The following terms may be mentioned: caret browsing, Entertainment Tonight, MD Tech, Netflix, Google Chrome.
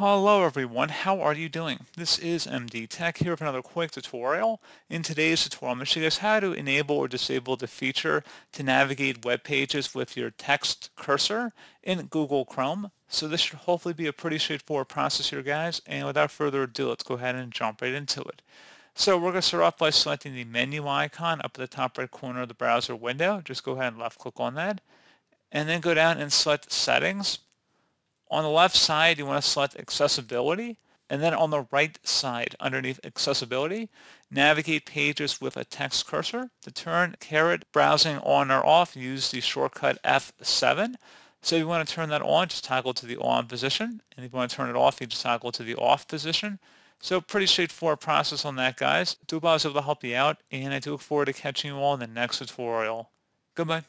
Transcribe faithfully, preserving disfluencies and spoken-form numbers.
Hello everyone, how are you doing? This is M D Tech here with another quick tutorial. In today's tutorial, I'm going to show you guys how to enable or disable the feature to navigate web pages with your text cursor in Google Chrome. So this should hopefully be a pretty straightforward process here, guys, and without further ado, let's go ahead and jump right into it. So we're going to start off by selecting the menu icon up at the top right corner of the browser window. Just go ahead and left click on that, and then go down and select Settings. On the left side, you want to select Accessibility, and then on the right side, underneath Accessibility, navigate pages with a text cursor. To turn caret browsing on or off, use the shortcut F seven. So if you want to turn that on, just toggle to the on position, and if you want to turn it off, you just toggle to the off position. So pretty straightforward process on that, guys. I do hope I was able to help you out, and I do look forward to catching you all in the next tutorial. Goodbye.